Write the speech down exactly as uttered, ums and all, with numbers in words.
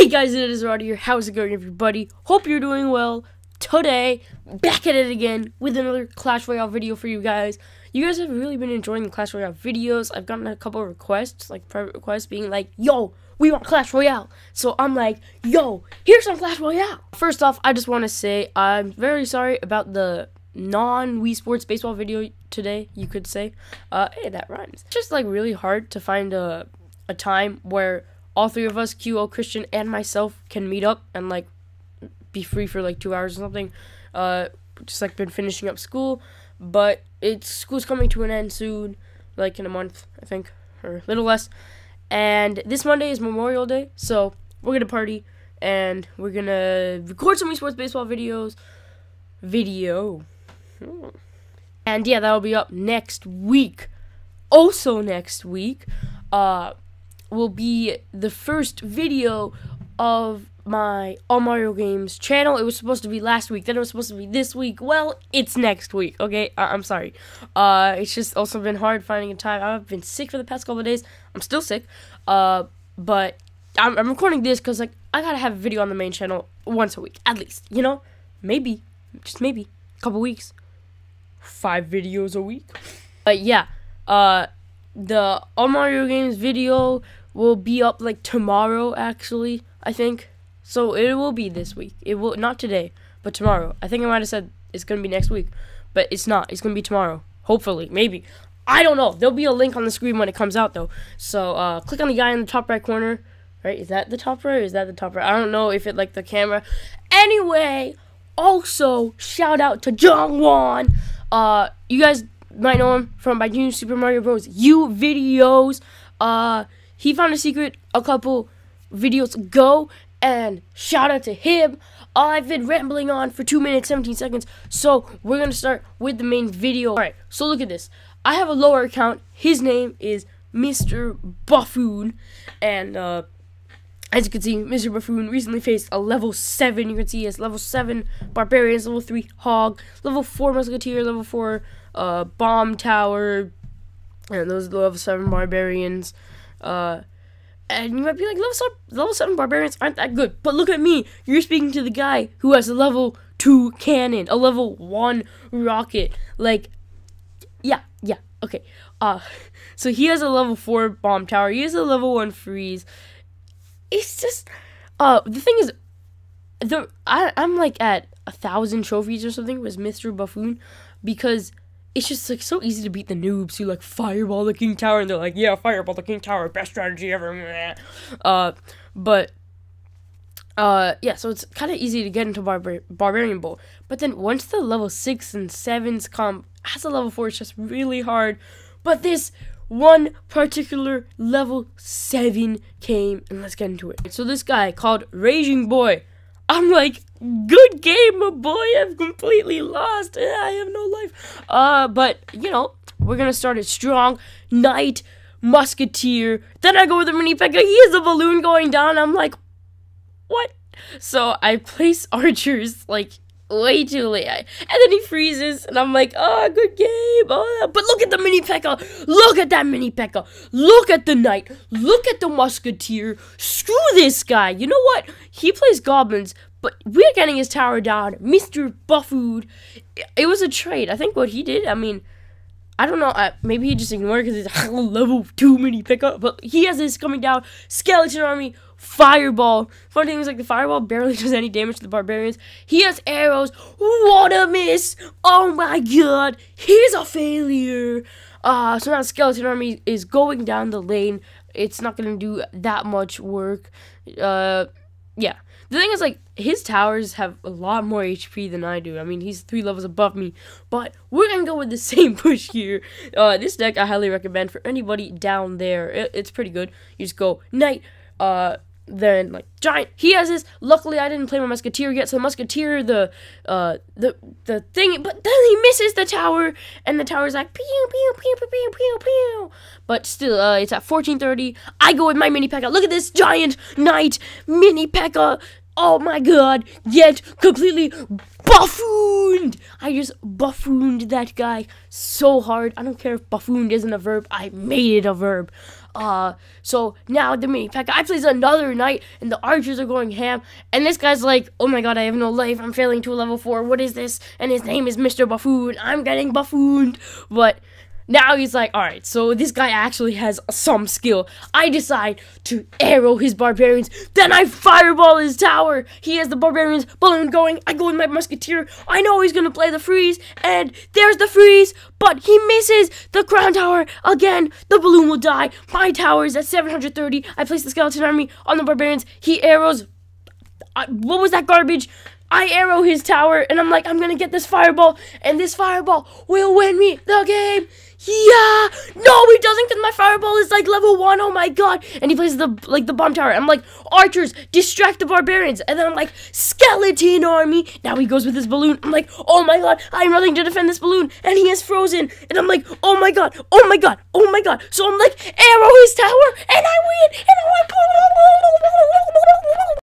Hey guys, it is Rod here. How's it going, everybody? Hope you're doing well. Today, back at it again with another Clash Royale video for you guys. You guys have really been enjoying the Clash Royale videos. I've gotten a couple of requests, like private requests, being like, yo, we want Clash Royale. So I'm like, yo, here's some Clash Royale. First off, I just want to say I'm very sorry about the non-Wii Sports Baseball video today, you could say. Uh, hey, that rhymes. It's just like really hard to find a, a time where all three of us, Q L, Christian, and myself, can meet up and, like, be free for, like, two hours or something. Uh, just, like, been finishing up school, but it's, school's coming to an end soon, like, in a month, I think, or a little less. And this Monday is Memorial Day, so we're gonna party, and we're gonna record some Wii Sports Baseball videos. Video. And, yeah, that'll be up next week. Also next week, uh... will be the first video of my All Mario Games channel. It was supposed to be last week, then it was supposed to be this week. Well, it's next week, okay? I I'm sorry. Uh, it's just also been hard finding a time. I've been sick for the past couple of days. I'm still sick. Uh, but I'm, I'm recording this because, like, I gotta have a video on the main channel once a week, at least. You know? Maybe. Just maybe. A couple weeks. Five videos a week. But, yeah. Uh, the All Mario Games video will be up, like, tomorrow, actually, I think. So it will be this week. It will not today, but tomorrow. I think I might have said it's gonna be next week, but it's not. It's gonna be tomorrow. Hopefully, maybe. I don't know. There'll be a link on the screen when it comes out, though. So uh, click on the guy in the top right corner. Right? Is that the top right? Or is that the top right? I don't know if it like the camera. Anyway, also shout out to Jong Wan. Uh, you guys might know him from my new Super Mario Bros. U videos. Uh. He found a secret a couple videos ago, and shout out to him. Uh, I've been rambling on for two minutes, seventeen seconds, so we're going to start with the main video. Alright, so look at this. I have a lower account. His name is Mister Buffoon, and uh, as you can see, Mister Buffoon recently faced a level seven. You can see he has level seven Barbarians, level three Hog, level four Musketeer, level four uh, Bomb Tower, and those are the level seven Barbarians. Uh, and you might be like, level seven Barbarians aren't that good, but look at me, you're speaking to the guy who has a level two cannon, a level one rocket, like, yeah, yeah, okay, uh, so he has a level four bomb tower, he has a level one freeze. It's just, uh, the thing is, the, I, I'm like at a thousand trophies or something with Mister Buffoon, because it's just, like, so easy to beat the noobs who, like, fireball the king tower, and they're like, yeah, fireball the king tower, best strategy ever, uh, but, uh, yeah, so it's kind of easy to get into Barbar Barbarian Bowl, but then once the level six and sevens come, as a level four, it's just really hard, but this one particular level seven came, and let's get into it. So this guy called Raging Boy, I'm like, good game, my boy, I've completely lost, I have no life, uh, but, you know, we're gonna start it strong, Knight, Musketeer, then I go with a mini P E K K A, he has a balloon going down, I'm like, what? So, I place archers, like, way too late, I, and then he freezes, and I'm like, oh, good game, oh, but look at the mini P E K K A, look at that mini P E K K A, look at the Knight, look at the Musketeer, screw this guy, you know what, he plays goblins, but we're getting his tower down, Mister Buffoon. It was a trade. I think what he did, I mean, I don't know. I, maybe he just ignored it because it's a level two mini pickup. But he has this coming down. Skeleton Army, Fireball. Fun thing is, like, the Fireball barely does any damage to the Barbarians. He has arrows. What a miss. Oh, my God. He's a failure. Uh, so now Skeleton Army is going down the lane. It's not going to do that much work. Uh, yeah. The thing is, like, his towers have a lot more H P than I do. I mean, he's three levels above me. But we're going to go with the same push here. Uh, this deck I highly recommend for anybody down there. It, it's pretty good. You just go Knight, uh, then, like, Giant. He has this. Luckily, I didn't play my Musketeer yet. So, the Musketeer, the, uh, the, the thing. But then he misses the tower. And the tower's like, pew, pew, pew, pew, pew, pew, pew. But still, uh, it's at fourteen thirty. I go with my mini P E K K A. Look at this. Giant, Knight, mini P E K K A. Oh my God, yet completely buffooned. I just buffooned that guy so hard. I don't care if buffooned isn't a verb. I made it a verb. Uh, so now the mini pack. I played another night, and the archers are going ham. And this guy's like, "Oh my god, I have no life. I'm failing to a level four. What is this?" And his name is Mister Buffoon. I'm getting buffooned. But now he's like, all right, so this guy actually has some skill. I decide to arrow his barbarians. Then I fireball his tower. He has the barbarians balloon going. I go with my musketeer. I know he's going to play the freeze. And there's the freeze. But he misses the crown tower again. The balloon will die. My tower is at seven hundred thirty. I place the skeleton army on the barbarians. He arrows. I, what was that garbage? I arrow his tower, and I'm like, I'm going to get this fireball, and this fireball will win me the game. Yeah. No, he doesn't, because my fireball is, like, level one. Oh, my God. And he plays, the like, the bomb tower. I'm like, archers, distract the barbarians. And then I'm like, skeleton army. Now he goes with his balloon. I'm like, oh, my God. I have nothing to defend this balloon, and he is frozen. And I'm like, oh, my God. Oh, my God. Oh, my God. So I'm like, arrow his tower, and I win. And I win.